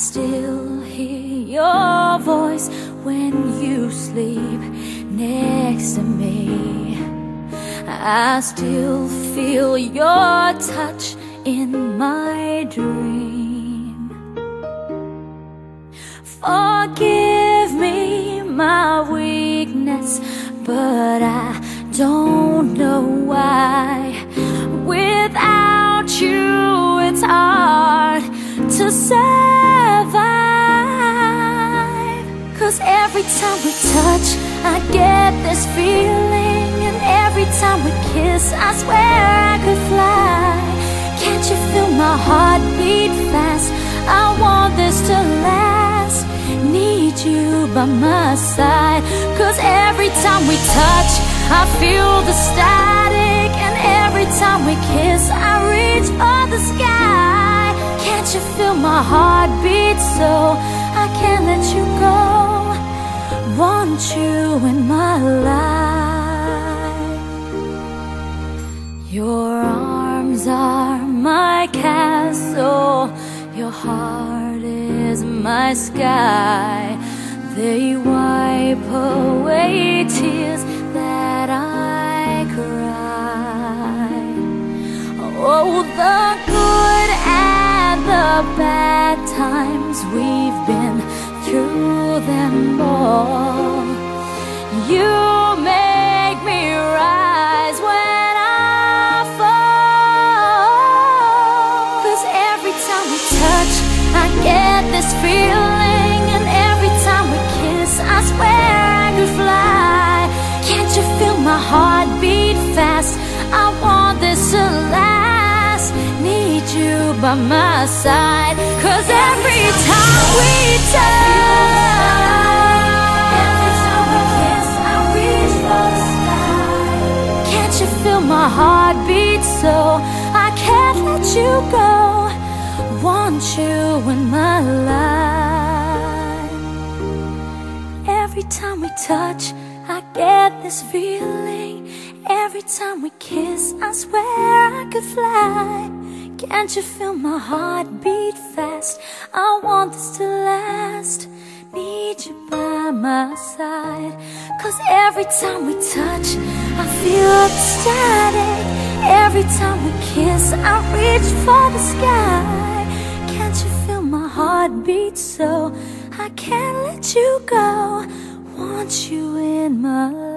still hear your voice when you sleep next to me. I still feel your touch in my dream. Forgive me my weakness, but I don't know why. Without you, it's hard to survive. 'Cause every time we touch, I get this feeling, and every time we kiss, I swear I could fly. Can't you feel my heart beat fast? I want this to last. Need you by my side. 'Cause every time we touch, I feel the static, and every time we kiss, I reach for the sky. Can't you feel my heart beat so I can't let you go? Want you in my life. Your arms are my castle, your heart is my sky. They wipe away tears that I cry. Oh, the good and the bad times, we've been through them all. You make me rise when I fall. 'Cause every time we touch, I get this feeling, and every time we kiss, I swear I could fly. Can't you feel my heart beat fast? I want this to last. Need you by my side. 'Cause every time we touch, every time we kiss, I reach for the sky. Can't you feel my heart beat so I can't let you go? Want you in my life. Every time we touch, I get this feeling, every time we kiss, I swear I could fly. Can't you feel my heart beat fast? I want this to last. Need you by my side. 'Cause every time we touch, I feel the static. Every time we kiss, I reach for the sky. Can't you feel my heart beat so I can't let you go? Want you in my life.